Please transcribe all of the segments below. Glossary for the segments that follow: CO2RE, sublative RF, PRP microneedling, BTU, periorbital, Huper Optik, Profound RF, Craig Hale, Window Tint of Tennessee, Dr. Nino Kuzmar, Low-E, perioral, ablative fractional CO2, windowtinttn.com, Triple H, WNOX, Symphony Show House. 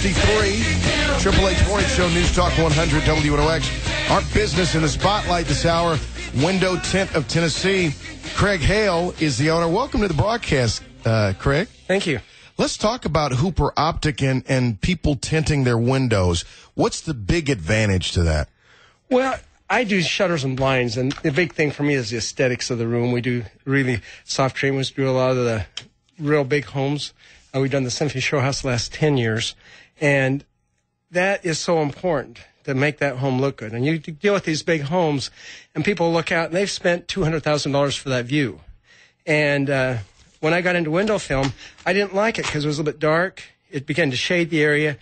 8:53, Triple H Morning Show, News Talk 100 WNOX. Our business in the spotlight this hour, Window Tint of Tennessee. Craig Hale is the owner. Welcome to the broadcast, Craig. Thank you. Let's talk about Huper Optik and people tinting their windows. What's the big advantage to that? Well, I do shutters and blinds, and the big thing for me is the aesthetics of the room. We do really soft treatments, do a lot of the real big homes. We've done the Symphony Show House the last 10 years, and that is so important to make that home look good. And you deal with these big homes, and people look out, and they've spent $200,000 for that view. And when I got into window film, I didn't like it because it was a little bit dark. It began to shade the area,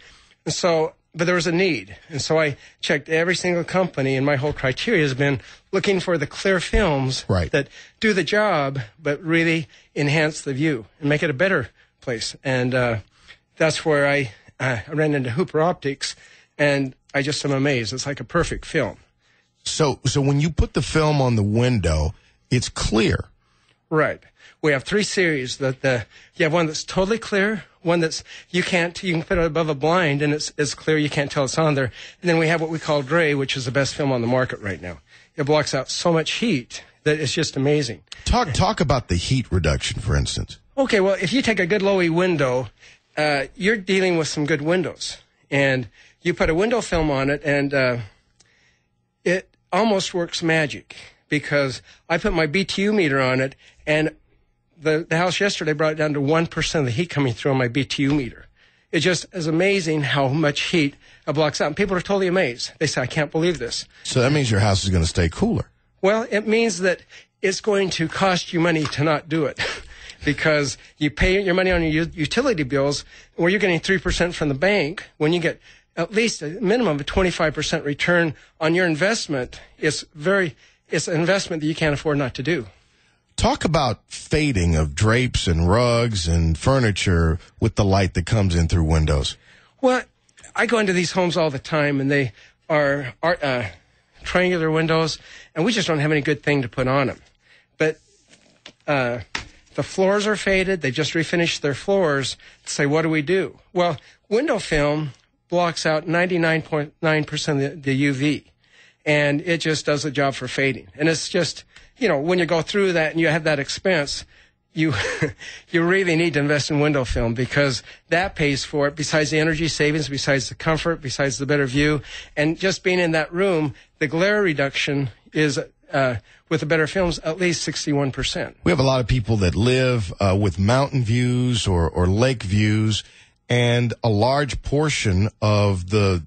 and so... But there was a need, and so I checked every single company, and my whole criteria has been looking for the clear films that do the job but really enhance the view and make it a better place. And that's where I ran into Huper Optik, and I just am amazed. It's like a perfect film. So when you put the film on the window, it's clear. Right. We have three series. You have one that's totally clear, one that's you can put it above a blind and it's clear, you can't tell it's on there. And then we have what we call gray, which is the best film on the market right now. It blocks out so much heat that it's just amazing. Talk about the heat reduction, for instance. Okay, well, if you take a good low-E window, you're dealing with some good windows. And you put a window film on it, and it almost works magic, because I put my BTU meter on it, and the house yesterday brought it down to 1% of the heat coming through on my BTU meter. It just is amazing how much heat it blocks out. And people are totally amazed. They say, I can't believe this. So that means your house is going to stay cooler. Well, it means that it's going to cost you money to not do it, because you pay your money on your utility bills where you're getting 3% from the bank. When you get at least a minimum of a 25% return on your investment, it's an investment that you can't afford not to do. Talk about fading of drapes and rugs and furniture with the light that comes in through windows. Well, I go into these homes all the time, and they are triangular windows, and we just don't have any good thing to put on them. But the floors are faded. They just refinished their floors. Say, what do we do? Well, window film blocks out 99.9% of the UV, and it just does the job for fading. And it's just... You know, when you go through that and you have that expense, you really need to invest in window film, because that pays for it, besides the energy savings, besides the comfort, besides the better view. And just being in that room, the glare reduction is, with the better films, at least 61%. We have a lot of people that live with mountain views or lake views, and a large portion of the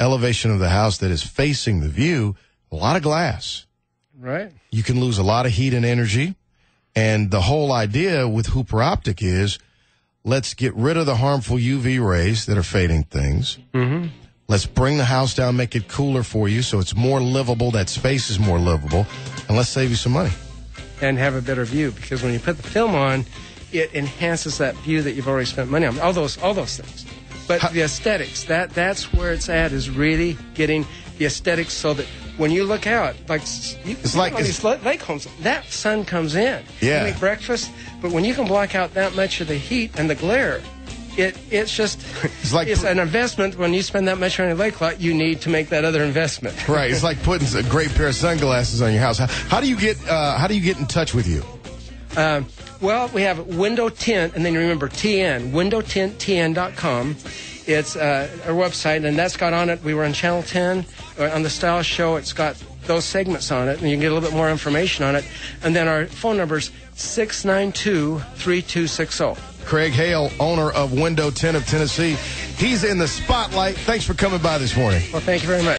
elevation of the house that is facing the view, a lot of glass. Right. You can lose a lot of heat and energy. And the whole idea with Huper Optik is, let's get rid of the harmful UV rays that are fading things. Mm-hmm. Let's bring the house down, make it cooler for you so it's more livable, that space is more livable, and let's save you some money. And have a better view, because when you put the film on, it enhances that view that you've already spent money on, all those things. But the aesthetics, that's where it's at, is really getting the aesthetics so that when you look out, these lake homes, that sun comes in. Yeah. You make breakfast, but when you can block out that much of the heat and the glare, it's just, it's an investment. When you spend that much on a lake lot, you need to make that other investment. Right. It's like putting a great pair of sunglasses on your house. How do you get in touch with you? Well, we have Window Tint, and then remember TN, windowtinttn.com. It's our website, and that's got on it. We were on Channel 10 on the Style Show. It's got those segments on it, and you can get a little bit more information on it. And then our phone number is 692-3260. Craig Hale, owner of Window Tint of Tennessee. He's in the spotlight. Thanks for coming by this morning. Well, thank you very much.